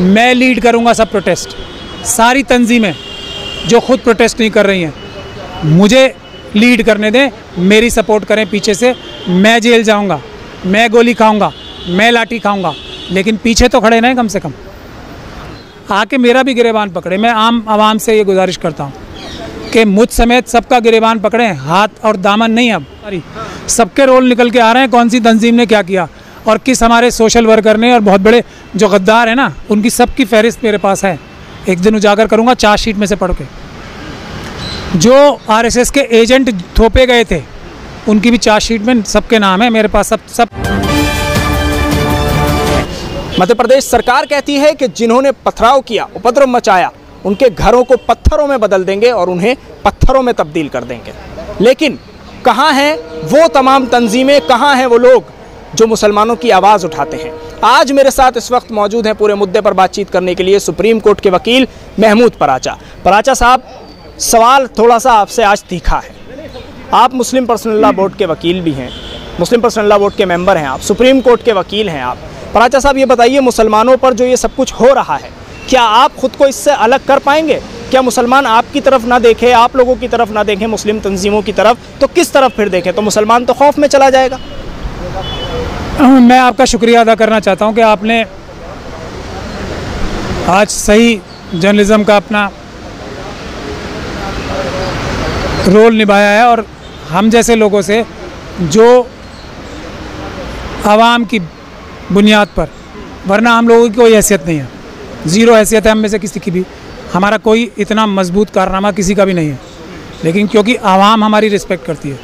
मैं लीड करूंगा सब प्रोटेस्ट। सारी तंजीमें जो ख़ुद प्रोटेस्ट नहीं कर रही हैं मुझे लीड करने दें, मेरी सपोर्ट करें पीछे से। मैं जेल जाऊंगा, मैं गोली खाऊंगा, मैं लाठी खाऊंगा, लेकिन पीछे तो खड़े ना कम से कम आके मेरा भी गिरेबान पकड़े। मैं आम आवाम से ये गुजारिश करता हूँ कि मुझ समेत सबका गिरेबान पकड़ें, हाथ और दामन नहीं। अब सबके रोल निकल के आ रहे हैं, कौन सी तंजीम ने क्या किया और किस हमारे सोशल वर्कर ने, और बहुत बड़े जो गद्दार हैं ना उनकी सबकी फहरिस्त मेरे पास है। एक दिन उजागर करूंगा चार्ज शीट में से पढ़ के। जो आरएसएस के एजेंट थोपे गए थे उनकी भी चार्ज शीट में सबके नाम है मेरे पास, सब। मध्य प्रदेश सरकार कहती है कि जिन्होंने पथराव किया, उपद्रव मचाया, उनके घरों को पत्थरों में बदल देंगे और उन्हें पत्थरों में तब्दील कर देंगे। लेकिन कहाँ हैं वो तमाम तंजीमें, कहाँ हैं वो लोग जो मुसलमानों की आवाज़ उठाते हैं? आज मेरे साथ इस वक्त मौजूद हैं पूरे मुद्दे पर बातचीत करने के लिए सुप्रीम कोर्ट के वकील महमूद पराचा। पराचा साहब, सवाल थोड़ा सा आपसे आज तीखा है। आप मुस्लिम पर्सनल लॉ बोर्ड के वकील भी हैं, मुस्लिम पर्सनल लॉ बोर्ड के मेंबर हैं, आप सुप्रीम कोर्ट के वकील हैं। आप पराचा साहब ये बताइए, मुसलमानों पर जो ये सब कुछ हो रहा है, क्या आप ख़ुद को इससे अलग कर पाएंगे? क्या मुसलमान आपकी तरफ ना देखें, आप लोगों की तरफ ना देखें, मुस्लिम तंजीमों की तरफ, तो किस तरफ फिर देखें? तो मुसलमान तो खौफ में चला जाएगा। मैं आपका शुक्रिया अदा करना चाहता हूं कि आपने आज सही जर्नलिज़म का अपना रोल निभाया है और हम जैसे लोगों से जो आवाम की बुनियाद पर, वरना हम लोगों की कोई हैसियत नहीं है, ज़ीरो हैसियत है हम में से किसी की भी। हमारा कोई इतना मजबूत कारनामा किसी का भी नहीं है, लेकिन क्योंकि आवाम हमारी रिस्पेक्ट करती है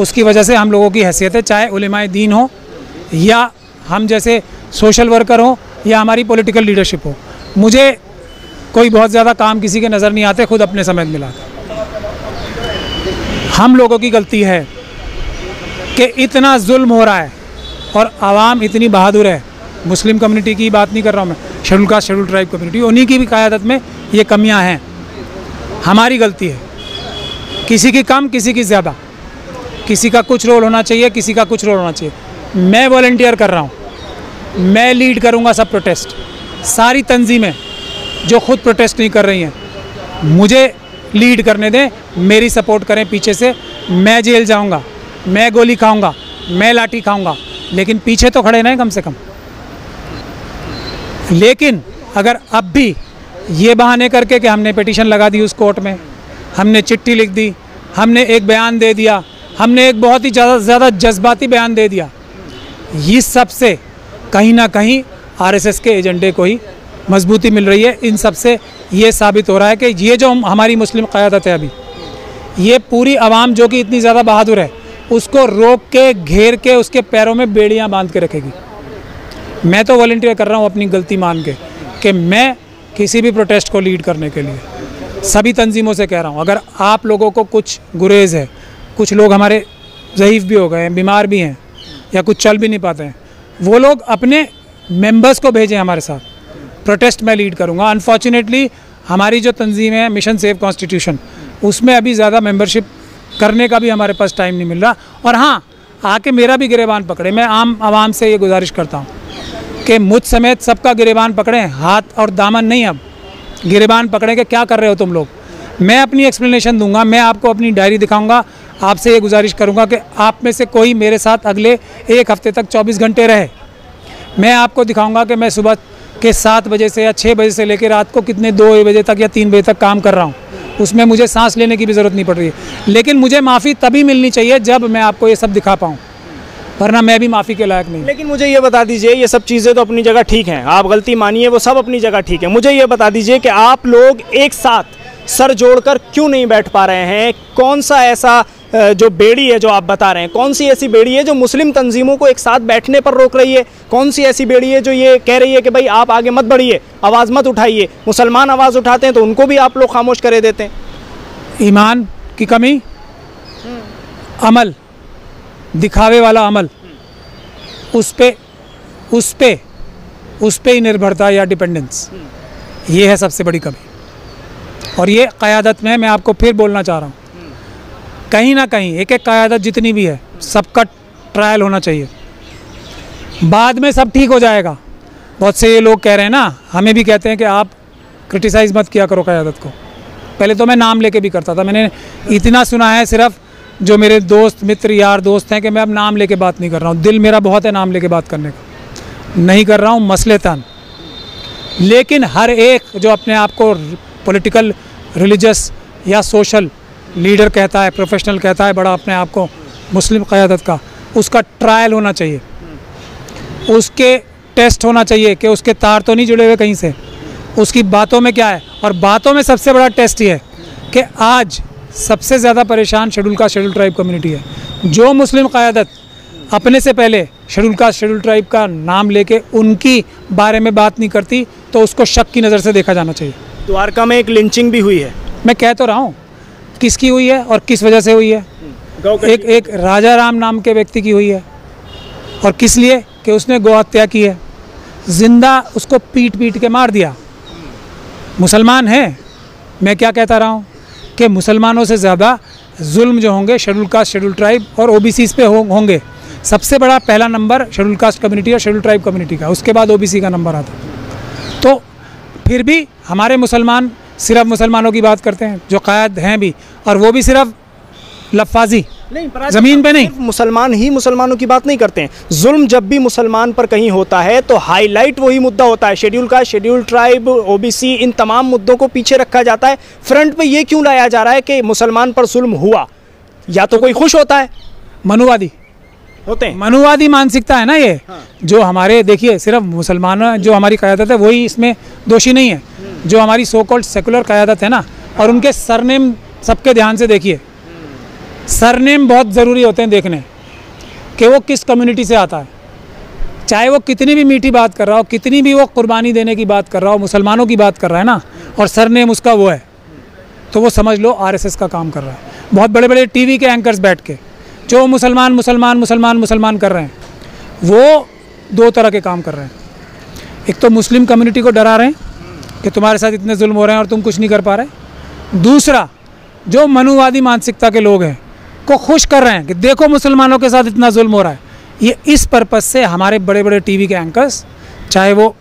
उसकी वजह से हम लोगों की हैसियत है, चाहे उलेमाए दीन हो या हम जैसे सोशल वर्कर हो या हमारी पॉलिटिकल लीडरशिप हो। मुझे कोई बहुत ज़्यादा काम किसी के नज़र नहीं आते, खुद अपने समेत मिलाकर। हम लोगों की गलती है कि इतना जुल्म हो रहा है और आवाम इतनी बहादुर है। मुस्लिम कम्युनिटी की बात नहीं कर रहा हूँ मैं, schedule caste schedule tribe community, उन्हीं की भी क़यादत में ये कमियाँ हैं। हमारी गलती है, किसी की कम किसी की ज़्यादा, किसी का कुछ रोल होना चाहिए, किसी का कुछ रोल होना चाहिए। मैं वॉलंटियर कर रहा हूँ, मैं लीड करूँगा सब प्रोटेस्ट। सारी तंजीमें जो ख़ुद प्रोटेस्ट नहीं कर रही हैं मुझे लीड करने दें, मेरी सपोर्ट करें पीछे से। मैं जेल जाऊँगा, मैं गोली खाऊँगा, मैं लाठी खाऊँगा, लेकिन पीछे तो खड़े ना कम से कम। लेकिन अगर अब भी ये बहाने करके कि हमने पिटीशन लगा दी उस कोर्ट में, हमने चिट्ठी लिख दी, हमने एक बयान दे दिया, हमने एक बहुत ही ज़्यादा जज्बाती बयान दे दिया, ये सब से कहीं ना कहीं आरएसएस के एजेंडे को ही मजबूती मिल रही है। इन सब से ये साबित हो रहा है कि ये जो हमारी मुस्लिम क़यादत है अभी, ये पूरी आवाम जो कि इतनी ज़्यादा बहादुर है, उसको रोक के, घेर के, उसके पैरों में बेड़ियां बांध के रखेगी। मैं तो वॉलंटियर कर रहा हूँ अपनी गलती मान के कि मैं किसी भी प्रोटेस्ट को लीड करने के लिए सभी तंजीमों से कह रहा हूँ, अगर आप लोगों को कुछ गुरेज़ है, कुछ लोग हमारे ज़ईफ़ भी हो गए हैं, बीमार भी हैं या कुछ चल भी नहीं पाते हैं, वो लोग अपने मेंबर्स को भेजें हमारे साथ। प्रोटेस्ट मैं लीड करूँगा। अनफॉर्चुनेटली हमारी जो तंजीम है मिशन सेव कॉन्स्टिट्यूशन, उसमें अभी ज़्यादा मेंबरशिप करने का भी हमारे पास टाइम नहीं मिल रहा। और हाँ, आके मेरा भी गिरेबान पकड़े। मैं आम आवाम से ये गुजारिश करता हूँ कि मुझ समेत सबका गिरेबान पकड़ें, हाथ और दामन नहीं। अब गिरेबान पकड़ें कि क्या कर रहे हो तुम लोग। मैं अपनी एक्सप्लेनेशन दूंगा, मैं आपको अपनी डायरी दिखाऊंगा। आपसे ये गुजारिश करूंगा कि आप में से कोई मेरे साथ अगले एक हफ्ते तक 24 घंटे रहे। मैं आपको दिखाऊंगा कि मैं सुबह के 7 बजे से या 6 बजे से लेकर रात को कितने 2 बजे तक या 3 बजे तक काम कर रहा हूं। उसमें मुझे सांस लेने की भी ज़रूरत नहीं पड़ रही है। लेकिन मुझे माफ़ी तभी मिलनी चाहिए जब मैं आपको ये सब दिखा पाऊँ, वरना मैं भी माफ़ी के लायक नहीं। लेकिन मुझे ये बता दीजिए, ये सब चीज़ें तो अपनी जगह ठीक हैं, आप गलती मानिए, वो सब अपनी जगह ठीक है। मुझे ये बता दीजिए कि आप लोग एक साथ सर जोड़कर क्यों नहीं बैठ पा रहे हैं? कौन सा ऐसा जो बेड़ी है जो आप बता रहे हैं, कौन सी ऐसी बेड़ी है जो मुस्लिम तंजीमों को एक साथ बैठने पर रोक रही है? कौन सी ऐसी बेड़ी है जो ये कह रही है कि भाई आप आगे मत बढ़िए, आवाज़ मत उठाइए? मुसलमान आवाज़ उठाते हैं तो उनको भी आप लोग खामोश करे देते हैं। ईमान की कमी, अमल, दिखावे वाला अमल, उस पे ही निर्भरता या डिपेंडेंस, ये है सबसे बड़ी कमी। और ये क़यादत में मैं आपको फिर बोलना चाह रहा हूँ, कहीं ना कहीं एक एक क़यादत जितनी भी है सबका ट्रायल होना चाहिए। बाद में सब ठीक हो जाएगा, बहुत से लोग कह रहे हैं ना, हमें भी कहते हैं कि आप क्रिटिसाइज़ मत किया करो क़यादत को। पहले तो मैं नाम लेके भी करता था, मैंने इतना सुना है सिर्फ जो मेरे दोस्त मित्र यार दोस्त हैं कि मैं अब नाम लेके बात नहीं कर रहा हूँ। दिल मेरा बहुत है नाम लेके बात करने का, नहीं कर रहा हूँ मसलेतान। लेकिन हर एक जो अपने आप को पॉलिटिकल रिलीजियस या सोशल लीडर कहता है, प्रोफेशनल कहता है, बड़ा अपने आप को मुस्लिम क़यादत का, उसका ट्रायल होना चाहिए, उसके टेस्ट होना चाहिए कि उसके तार तो नहीं जुड़े हुए कहीं से, उसकी बातों में क्या है। और बातों में सबसे बड़ा टेस्ट ये है कि आज सबसे ज़्यादा परेशान schedule caste schedule tribe community है। जो मुस्लिम क़यादत अपने से पहले शेड्यूल कास्ट शेड्यूल ट्राइब का नाम लेके उनकी बारे में बात नहीं करती तो उसको शक की नज़र से देखा जाना चाहिए। द्वारका में एक लिंचिंग भी हुई है, मैं कह तो रहा हूँ किसकी हुई है और किस वजह से हुई है। एक राजा राम नाम के व्यक्ति की हुई है, और किस लिए कि उसने गौहत्या की है, जिंदा उसको पीट पीट के मार दिया। मुसलमान हैं, मैं क्या कहता रहा हूँ कि मुसलमानों से ज़्यादा जुल्म जो होंगे शेड्यूल कास्ट शेड्यूल ट्राइब और ओबीसी पे होंगे। सबसे बड़ा पहला नंबर शेड्यूल कास्ट कम्युनिटी और शेड्यूल ट्राइब कम्युनिटी का, उसके बाद ओबीसी का नंबर आता। तो फिर भी हमारे मुसलमान सिर्फ मुसलमानों की बात करते हैं जो क़ायद हैं भी, और वो भी सिर्फ लफाजी नहीं, ज़मीन पे नहीं। मुसलमान ही मुसलमानों की बात नहीं करते हैं। जुल्म जब भी मुसलमान पर कहीं होता है तो हाईलाइट वही मुद्दा होता है, schedule caste schedule tribe OBC, इन तमाम मुद्दों को पीछे रखा जाता है। फ्रंट पे ये क्यों लाया जा रहा है कि मुसलमान पर जुल्म हुआ? या तो कोई खुश होता है, मनुवादी होते हैं, मनुवादी मानसिकता है ना ये। हाँ। जो हमारे देखिए सिर्फ मुसलमान जो हमारी क़यादत है वही इसमें दोषी नहीं है, जो हमारी सो कॉल्ड सेकुलर क़यादत है ना। और उनके सरनेम सबके ध्यान से देखिए, सरनेम बहुत ज़रूरी होते हैं देखने कि वो किस कम्युनिटी से आता है। चाहे वो कितनी भी मीठी बात कर रहा हो, कितनी भी वो कुर्बानी देने की बात कर रहा हो, मुसलमानों की बात कर रहा है ना, और सरनेम उसका वो है तो वो समझ लो आरएसएस का काम कर रहा है। बहुत बड़े बड़े टीवी के एंकर्स बैठ के जो मुसलमान मुसलमान मुसलमान मुसलमान कर रहे हैं, वो दो तरह के काम कर रहे हैं। एक तो मुस्लिम कम्युनिटी को डरा रहे हैं कि तुम्हारे साथ इतने जुल्म हो रहे हैं और तुम कुछ नहीं कर पा रहे। दूसरा, जो मनुवादी मानसिकता के लोग हैं को खुश कर रहे हैं कि देखो मुसलमानों के साथ इतना जुल्म हो रहा है। ये इस पर्पज़ से हमारे बड़े बड़े टीवी के एंकर्स, चाहे वो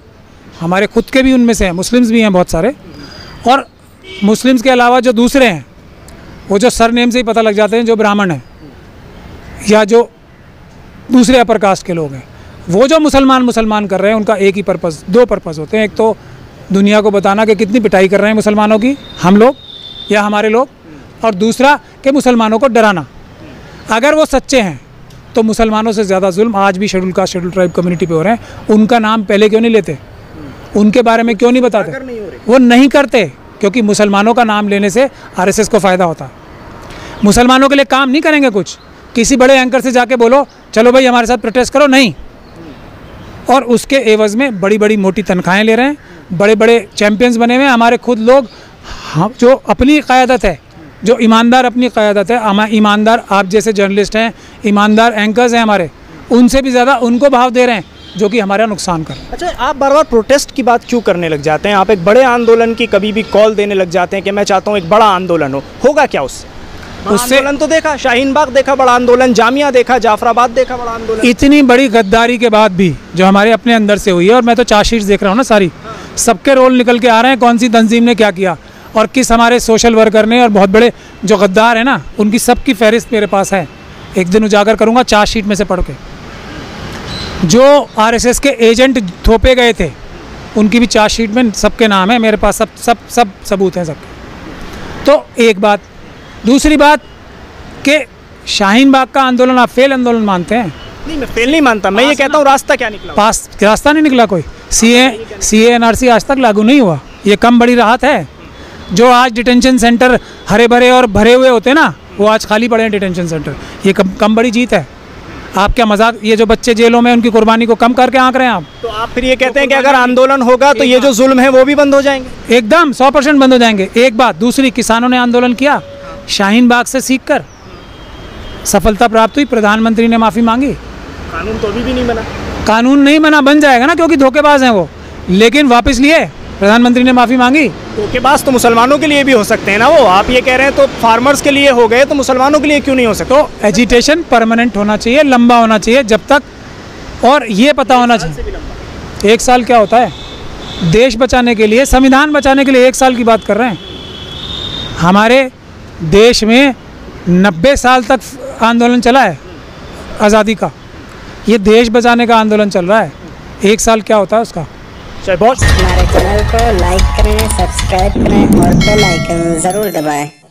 हमारे खुद के भी उनमें से हैं, मुस्लिम्स भी हैं बहुत सारे, और मुस्लिम्स के अलावा जो दूसरे हैं वो जो सरनेम से ही पता लग जाते हैं, जो ब्राह्मण हैं या जो दूसरे अपर कास्ट के लोग हैं, वो जो मुसलमान मुसलमान कर रहे हैं, उनका एक ही पर्पज़, दो पर्पज़ होते हैं। एक तो दुनिया को बताना कि कितनी पिटाई कर रहे हैं मुसलमानों की हम लोग या हमारे लोग, और दूसरा कि मुसलमानों को डराना। अगर वो सच्चे हैं तो मुसलमानों से ज़्यादा जुल्म आज भी schedule caste schedule tribe community पे हो रहे हैं। उनका नाम पहले क्यों नहीं लेते, उनके बारे में क्यों नहीं बताते? वो नहीं करते क्योंकि मुसलमानों का नाम लेने से आरएसएस को फ़ायदा होता है। मुसलमानों के लिए काम नहीं करेंगे कुछ, किसी बड़े एंकर से जाके बोलो चलो भाई हमारे साथ प्रोटेस्ट करो, नहीं। और उसके एवज़ में बड़ी बड़ी मोटी तनख्वाहें ले रहे हैं, बड़े बड़े चैम्पियंस बने हुए हैं हमारे खुद लोग। जो अपनी क़यादत है, जो ईमानदार अपनी क़यादत है, ईमानदार आप जैसे जर्नलिस्ट हैं, ईमानदार एंकर्स हैं हमारे, उनसे भी ज़्यादा उनको भाव दे रहे हैं जो कि हमारा नुकसान कर रहे हैं। अच्छा, आप बार बार प्रोटेस्ट की बात क्यों करने लग जाते हैं? आप एक बड़े आंदोलन की कभी भी कॉल देने लग जाते हैं कि मैं चाहता हूँ एक बड़ा आंदोलन हो। होगा क्या उससे? आंदोलन तो देखा, शाहीन बाग देखा बड़ा आंदोलन, जामिया देखा, जाफराबाद देखा बड़ा आंदोलन। इतनी बड़ी गद्दारी के बाद भी जो हमारे अपने अंदर से हुई है, और मैं तो चाशीर्स देख रहा हूँ ना सारी, सबके रोल निकल के आ रहे हैं, कौन सी तंजीम ने क्या किया और किस हमारे सोशल वर्कर ने, और बहुत बड़े जो गद्दार हैं ना, उनकी सबकी फहरिस्त मेरे पास है। एक दिन उजागर करूँगा चार्ज शीट में से पढ़ के। जो आरएसएस के एजेंट थोपे गए थे उनकी भी चार्ज शीट में सबके नाम है मेरे पास, सब सब सब सबूत हैं सबके। तो एक बात, दूसरी बात कि शाहीन बाग का आंदोलन आप फेल आंदोलन मानते हैं? नहीं, मैं फेल नहीं मानता, मैं ये कहता हूँ रास्ता क्या निकला। पास रास्ता नहीं निकला कोई। CAA NRC आज तक लागू नहीं हुआ, ये कम बड़ी राहत है। जो आज डिटेंशन सेंटर हरे भरे और भरे हुए होते हैं ना, वो आज खाली पड़े हैं डिटेंशन सेंटर, ये कम बड़ी जीत है। आप क्या मजाक, ये जो बच्चे जेलों में उनकी कुर्बानी को कम करके आंक रहे हैं आप। तो आप फिर ये कहते हैं कि अगर आंदोलन होगा तो ये जो जुल्म है वो भी बंद हो जाएंगे? एकदम 100% बंद हो जाएंगे। एक बात, दूसरी, किसानों ने आंदोलन किया शाहीन बाग से सीख कर, सफलता प्राप्त हुई, प्रधानमंत्री ने माफ़ी मांगी। कानून तो अभी भी नहीं बना। कानून नहीं बना, बन जाएगा ना क्योंकि धोखेबाज हैं वो, लेकिन वापस लिए, प्रधानमंत्री ने माफ़ी मांगी। धोखेबाज तो मुसलमानों के लिए भी हो सकते हैं ना वो, आप ये कह रहे हैं। तो फार्मर्स के लिए हो गए तो मुसलमानों के लिए क्यों नहीं हो सकते? तो एजिटेशन परमानेंट होना चाहिए, लंबा होना चाहिए जब तक, और ये पता होना चाहिए एक साल क्या होता है? देश बचाने के लिए, संविधान बचाने के लिए एक साल की बात कर रहे हैं। हमारे देश में 90 साल तक आंदोलन चला है आज़ादी का, ये देश बचाने का आंदोलन चल रहा है, एक साल क्या होता है उसका? हमारे चैनल को लाइक करें, सब्सक्राइब करें और बेल आइकन ज़रूर दबाएं।